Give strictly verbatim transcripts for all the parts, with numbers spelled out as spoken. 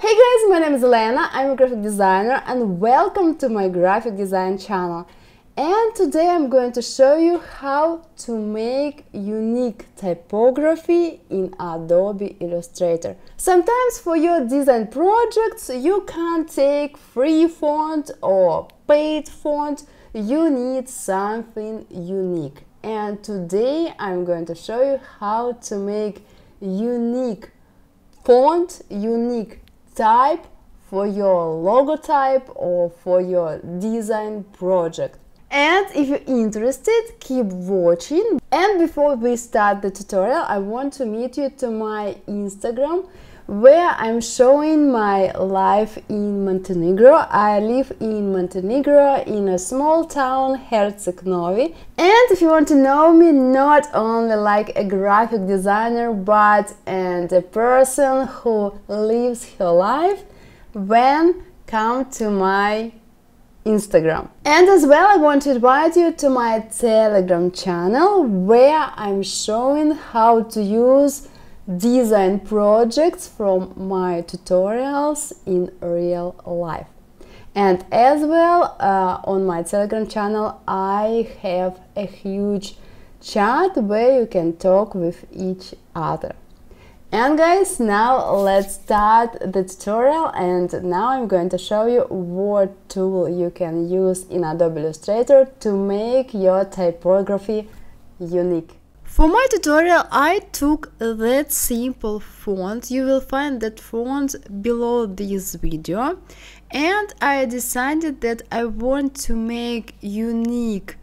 Hey guys, my name is Elena, I'm a graphic designer and welcome to my graphic design channel. And today I'm going to show you how to make unique typography in Adobe Illustrator. Sometimes for your design projects you can't take free font or paid font, you need something unique. And today I'm going to show you how to make unique font, unique type for your logotype or for your design project. And if you're interested, keep watching. And before we start the tutorial, I want to meet you to my Instagram, where I'm showing my life in Montenegro. I live in Montenegro in a small town, Herceg Novi. And if you want to know me not only like a graphic designer, but and a person who lives her life, then come to my Instagram. And as well, I want to invite you to my Telegram channel, where I'm showing how to use design projects from my tutorials in real life. And as well, uh, on my Telegram channel I have a huge chat where you can talk with each other. And guys, now let's start the tutorial, and now I'm going to show you what tool you can use in Adobe Illustrator to make your typography unique. For my tutorial, I took that simple font. You will find that font below this video. And I decided that I want to make unique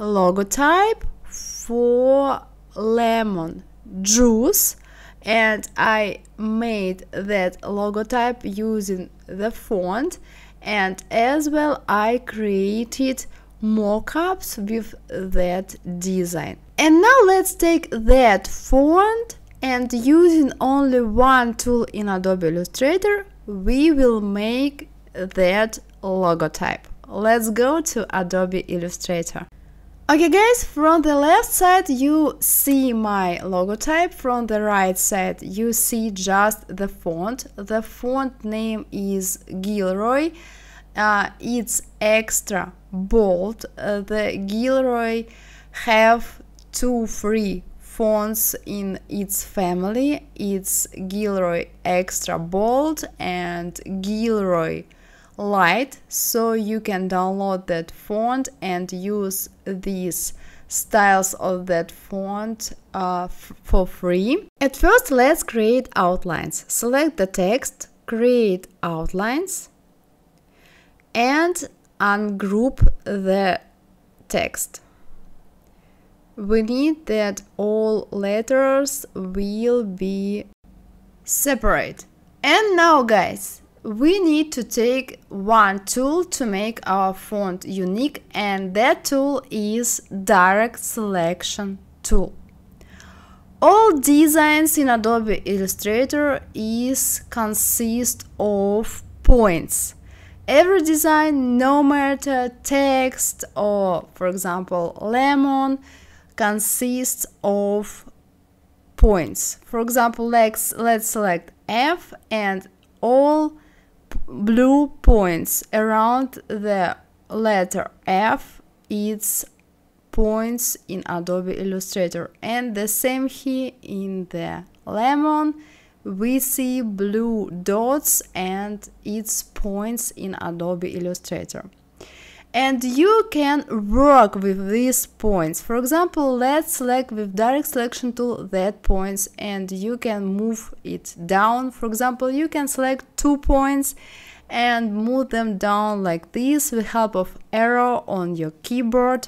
logotype for lemon juice. And I made that logotype using the font. And as well, I created mockups with that design. And now let's take that font, and using only one tool in Adobe Illustrator, we will make that logotype. Let's go to Adobe Illustrator. Okay guys, from the left side you see my logotype, from the right side you see just the font. The font name is Gilroy. Uh, it's extra bold. Uh, the Gilroy have two free fonts in its family. It's Gilroy Extra Bold and Gilroy Light, so you can download that font and use these styles of that font uh, for free. At first, let's create outlines. Select the text, create outlines, and ungroup the text. We need that all letters will be separate. And now guys, we need to take one tool to make our font unique, and that tool is direct selection tool. All designs in Adobe Illustrator is consist of points. Every design, no matter text or, for example, lemon, consists of points. For example, let's, let's select F, and all blue points around the letter F is points in Adobe Illustrator. And the same here in the lemon. We see blue dots and its points in Adobe Illustrator. And you can work with these points. For example, let's select with direct selection tool that points, and you can move it down. For example, you can select two points and move them down like this with help of arrow on your keyboard.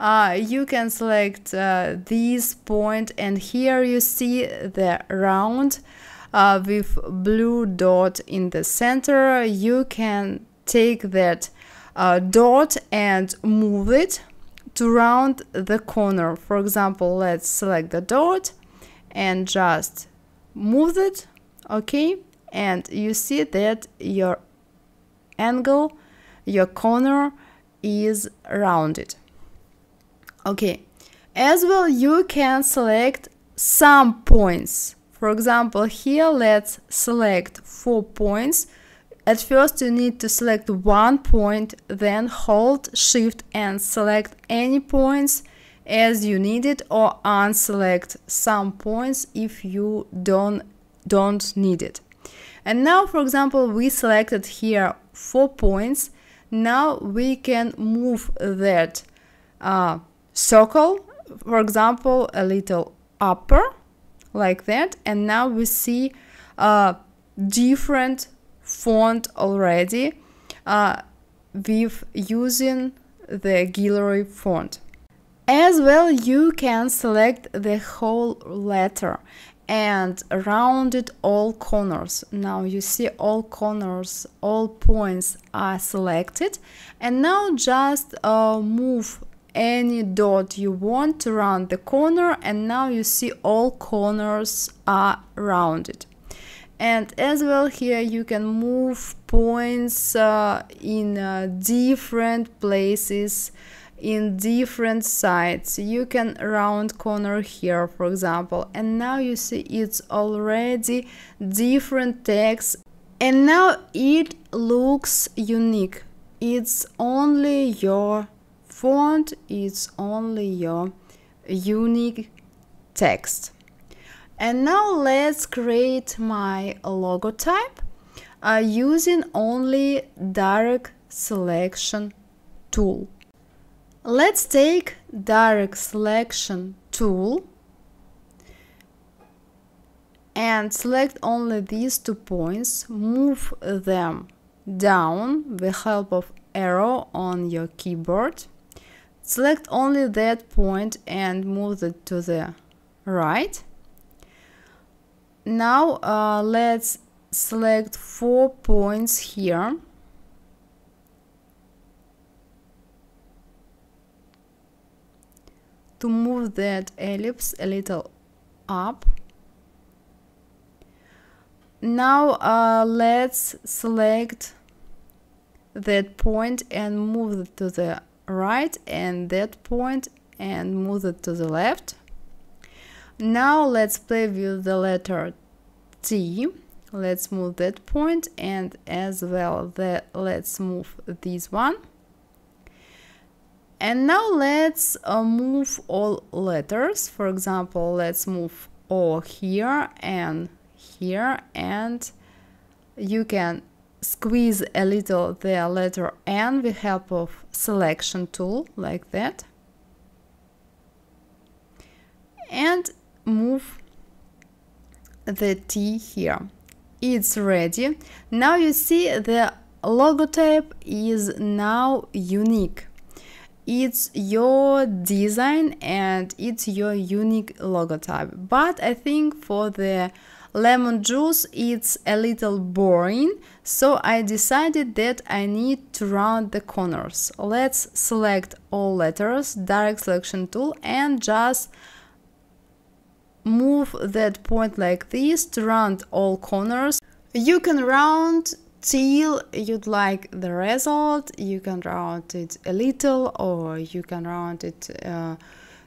Uh, you can select uh, this point, and here you see the round uh, with blue dot in the center. You can take that uh, dot and move it to round the corner. For example, let's select the dot and just move it, okay? And you see that your angle, your corner is rounded. Okay, as well you can select some points. For example, here let's select four points. At first you need to select one point, then hold Shift and select any points as you need it, or unselect some points if you don't don't need it. And now, for example, we selected here four points. Now we can move that uh, circle, for example, a little upper, like that. And now we see uh, different font already uh, with using the Gilroy font. As well, you can select the whole letter and rounded all corners. Now you see all corners, all points are selected, and now just uh, move any dot you want to round the corner, and now you see all corners are rounded. And as well, here you can move points uh, in uh, different places, in different sides. You can round corner here, for example, and now you see it's already different text, and now it looks unique. It's only your font, it's only your unique text. And now let's create my logotype uh, using only direct selection tool. Let's take direct selection tool and select only these two points, move them down with the help of arrow on your keyboard. Select only that point and move it to the right. Now uh, let's select four points here. To move that ellipse a little up. Now uh, let's select that point and move it to the right, and that point and move it to the left. Now let's play with the letter T. Let's move that point, and as well that let's move this one. And now let's uh, move all letters. For example, let's move O here and here, and you can squeeze a little the letter N with help of selection tool, like that, and move the T here. It's ready. Now you see the logotype is now unique. It's your design and it's your unique logotype. But I think for the lemon juice it's a little boring, so I decided that I need to round the corners. Let's select all letters, direct selection tool, and just move that point like this to round all corners. You can round till you'd like the result. You can round it a little, or you can round it uh,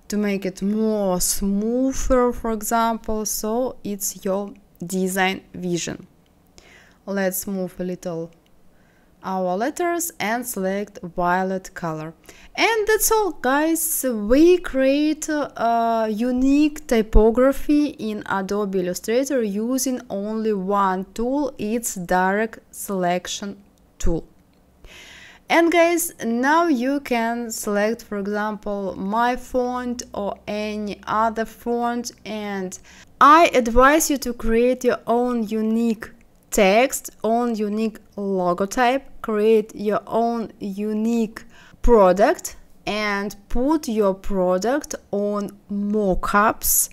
to make it more smoother, for example. So it's your design vision. Let's move a little our letters and select violet color. And that's all, guys. We create a unique typography in Adobe Illustrator using only one tool. It's direct selection tool. And guys, now you can select, for example, my font or any other font, and I advise you to create your own unique text, own unique logotype, create your own unique product, and put your product on mockups.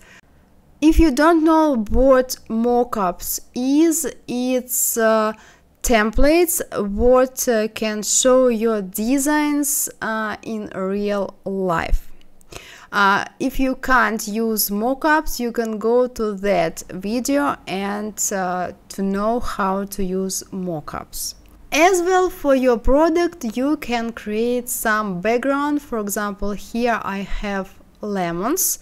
If you don't know what mockups is, it's uh, templates what uh, can show your designs uh, in real life. Uh, if you can't use mockups, you can go to that video and uh, to know how to use mockups. As well, for your product, you can create some background. For example, here I have lemons.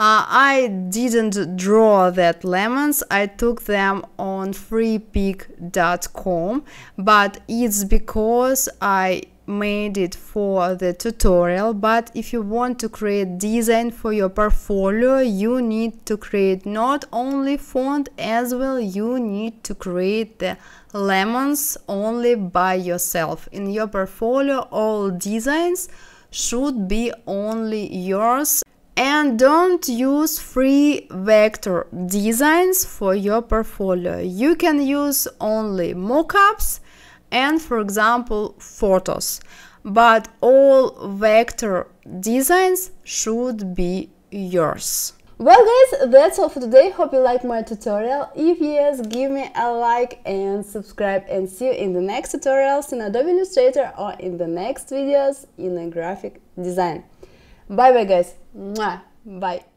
Uh, I didn't draw that lemons, I took them on free pik dot com, but it's because I made it for the tutorial. But if you want to create design for your portfolio, you need to create not only font, as well you need to create the lemons only by yourself. In your portfolio, all designs should be only yours, and don't use free vector designs for your portfolio. You can use only mockups and, for example, photos, but all vector designs should be yours. Well guys, that's all for today. Hope you liked my tutorial. If yes, give me a like and subscribe, and see you in the next tutorials in Adobe Illustrator or in the next videos in a graphic design. Bye bye guys. Mwah. Bye.